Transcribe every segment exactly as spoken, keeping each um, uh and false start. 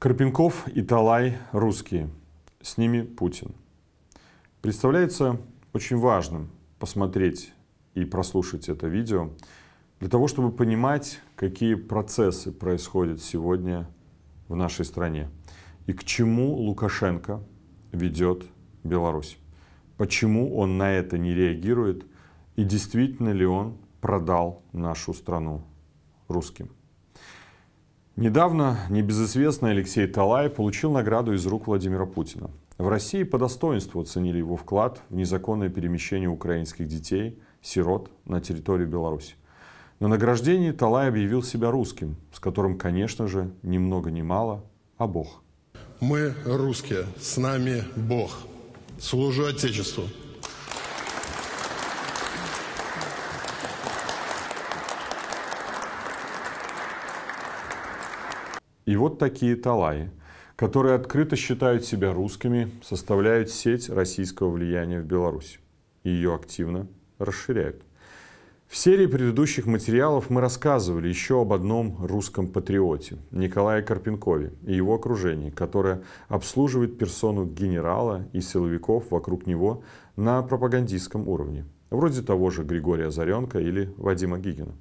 Карпенков и Талай русские, с ними Путин. Представляется очень важным посмотреть и прослушать это видео для того, чтобы понимать, какие процессы происходят сегодня в нашей стране и к чему Лукашенко ведет Беларусь, почему он на это не реагирует и действительно ли он продал нашу страну русским. Недавно небезызвестный Алексей Талай получил награду из рук Владимира Путина. В России по достоинству оценили его вклад в незаконное перемещение украинских детей, сирот, на территорию Беларуси. На награждении Талай объявил себя русским, с которым, конечно же, ни много ни мало, а Бог. Мы русские, с нами Бог. Служу Отечеству. И вот такие Талаи, которые открыто считают себя русскими, составляют сеть российского влияния в Беларуси и ее активно расширяют. В серии предыдущих материалов мы рассказывали еще об одном русском патриоте – Николае Карпенкове и его окружении, которое обслуживает персону генерала и силовиков вокруг него на пропагандистском уровне, вроде того же Григория Азаренка или Вадима Гигина.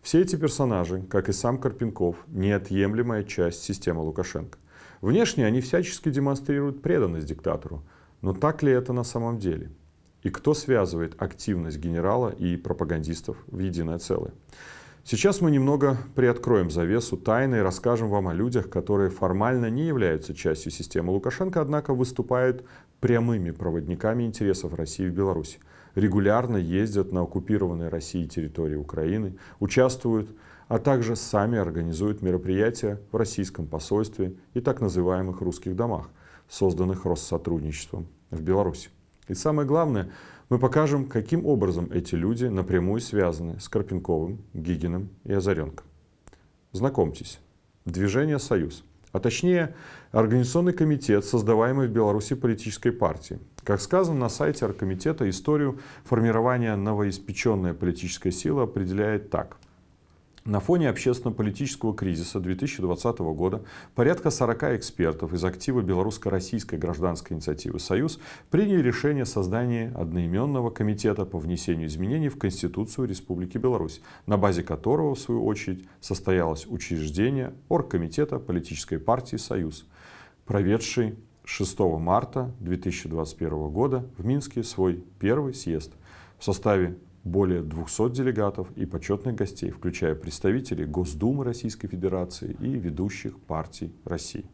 Все эти персонажи, как и сам Карпенков, неотъемлемая часть системы Лукашенко. Внешне они всячески демонстрируют преданность диктатору, но так ли это на самом деле? И кто связывает активность генерала и пропагандистов в единое целое? Сейчас мы немного приоткроем завесу тайны и расскажем вам о людях, которые формально не являются частью системы Лукашенко, однако выступают прямыми проводниками интересов России в Беларуси. Регулярно ездят на оккупированные Россией территории Украины, участвуют, а также сами организуют мероприятия в российском посольстве и так называемых русских домах, созданных Россотрудничеством в Беларуси. И самое главное, мы покажем, каким образом эти люди напрямую связаны с Карпенковым, Гигиным и Азаренко. Знакомьтесь, движение «Союз», а точнее Организационный комитет, создаваемый в Беларуси политической партии. Как сказано на сайте Оргкомитета, историю формирования новоиспеченной политической силы определяет так. На фоне общественно-политического кризиса две тысячи двадцатого года порядка сорока экспертов из актива Белорусско-Российской гражданской инициативы «Союз» приняли решение о создании одноименного комитета по внесению изменений в Конституцию Республики Беларусь, на базе которого, в свою очередь, состоялось учреждение Оргкомитета политической партии «Союз», проведший шестого марта две тысячи двадцать первого года в Минске свой первый съезд в составе более двухсот делегатов и почетных гостей, включая представителей Госдумы Российской Федерации и ведущих партий России.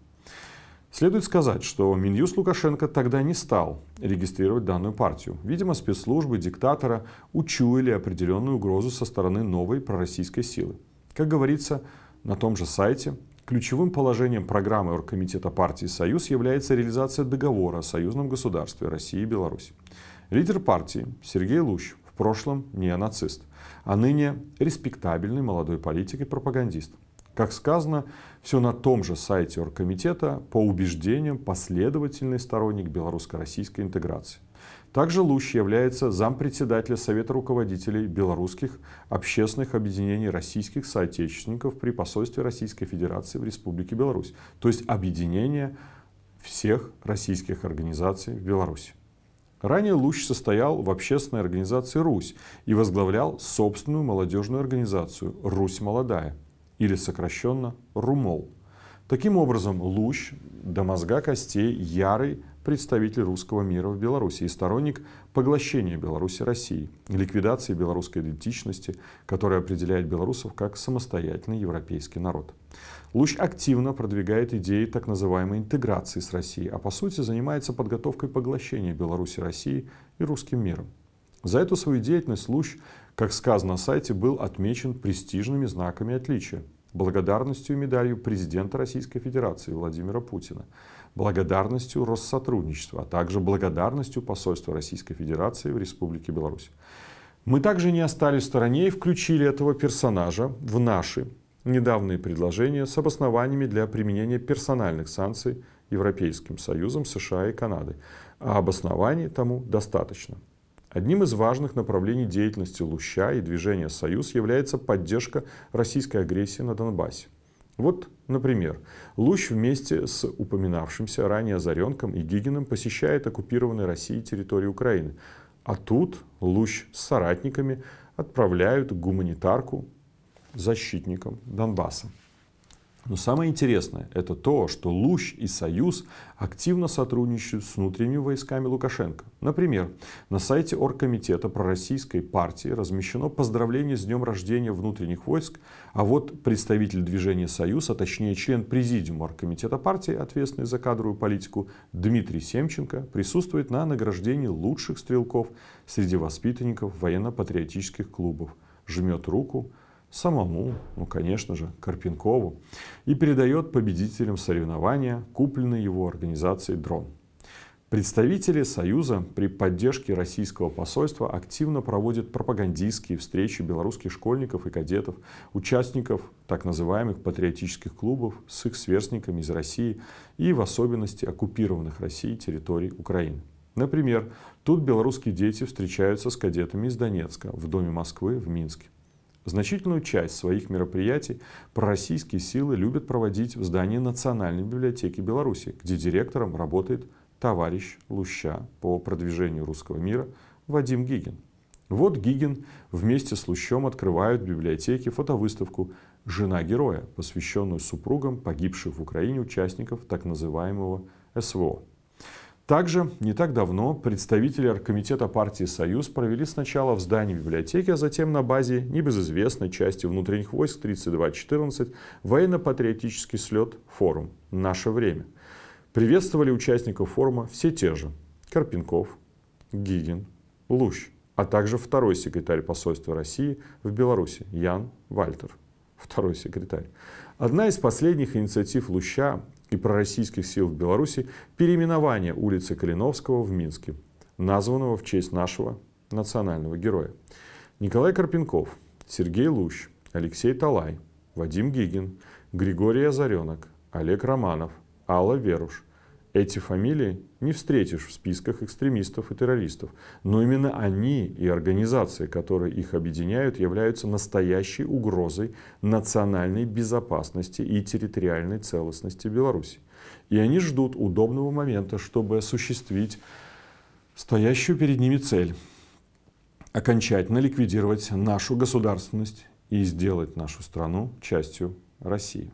Следует сказать, что Минюст Лукашенко тогда не стал регистрировать данную партию. Видимо, спецслужбы диктатора учуяли определенную угрозу со стороны новой пророссийской силы. Как говорится на том же сайте, ключевым положением программы Оргкомитета партии «Союз» является реализация договора о союзном государстве России и Беларуси. Лидер партии Сергей Лущ, в прошлом неонацист, а ныне респектабельный молодой политик и пропагандист. Как сказано, все на том же сайте Оргкомитета, по убеждениям последовательный сторонник белорусско-российской интеграции. Также Лущ является зампредседателя Совета руководителей белорусских общественных объединений российских соотечественников при посольстве Российской Федерации в Республике Беларусь, то есть объединение всех российских организаций в Беларуси. Ранее Лущ состоял в общественной организации «Русь» и возглавлял собственную молодежную организацию «Русь молодая» или сокращенно «Румол». Таким образом, Лущ до мозга костей ярый представитель русского мира в Беларуси и сторонник поглощения Беларуси России, ликвидации белорусской идентичности, которая определяет белорусов как самостоятельный европейский народ. Лущ активно продвигает идеи так называемой интеграции с Россией, а по сути занимается подготовкой поглощения Беларуси России и русским миром. За эту свою деятельность Лущ, как сказано на сайте, был отмечен престижными знаками отличия, благодарностью и медалью президента Российской Федерации Владимира Путина, благодарностью Россотрудничества, а также благодарностью посольства Российской Федерации в Республике Беларусь. Мы также не остались в стороне и включили этого персонажа в наши недавние предложения с обоснованиями для применения персональных санкций Европейским Союзом, США и Канады. А обоснований тому достаточно. Одним из важных направлений деятельности Луща и движения «Союз» является поддержка российской агрессии на Донбассе. Вот, например, Лущ вместе с упоминавшимся ранее Азаренком и Гигиным посещает оккупированные Россией территории Украины. А тут Лущ с соратниками отправляют гуманитарку защитникам Донбасса. Но самое интересное – это то, что Лущ и Союз активно сотрудничают с внутренними войсками Лукашенко. Например, на сайте Оргкомитета пророссийской партии размещено поздравление с днем рождения внутренних войск, а вот представитель движения «Союз», а точнее член президиума Оргкомитета партии, ответственный за кадровую политику, Дмитрий Семченко, присутствует на награждении лучших стрелков среди воспитанников военно-патриотических клубов, жмет руку самому, ну конечно же, Карпенкову, и передает победителям соревнования, купленные его организацией «Дрон». Представители Союза при поддержке российского посольства активно проводят пропагандистские встречи белорусских школьников и кадетов, участников так называемых патриотических клубов с их сверстниками из России и в особенности оккупированных Россией территорий Украины. Например, тут белорусские дети встречаются с кадетами из Донецка в Доме Москвы в Минске. Значительную часть своих мероприятий пророссийские силы любят проводить в здании Национальной библиотеки Беларуси, где директором работает товарищ Луща по продвижению русского мира Вадим Гигин. Вот Гигин вместе с Лущом открывают в библиотеке фотовыставку «Жена героя», посвященную супругам погибших в Украине участников так называемого СВО. Также не так давно представители Оргкомитета партии «Союз» провели сначала в здании библиотеки, а затем на базе небезызвестной части внутренних войск тридцать два четырнадцать военно-патриотический слет «Форум. Наше время». Приветствовали участников форума все те же – Карпенков, Гигин, Лущ, а также второй секретарь посольства России в Беларуси Ян Вальтер. Второй секретарь. Одна из последних инициатив Луща и пророссийских сил в Беларуси – переименование улицы Калиновского в Минске, названного в честь нашего национального героя. Николай Карпенков, Сергей Лущ, Алексей Талай, Вадим Гигин, Григорий Азаренок, Олег Романов, Алла Веруш. Эти фамилии не встретишь в списках экстремистов и террористов, но именно они и организации, которые их объединяют, являются настоящей угрозой национальной безопасности и территориальной целостности Беларуси. И они ждут удобного момента, чтобы осуществить стоящую перед ними цель – окончательно ликвидировать нашу государственность и сделать нашу страну частью России.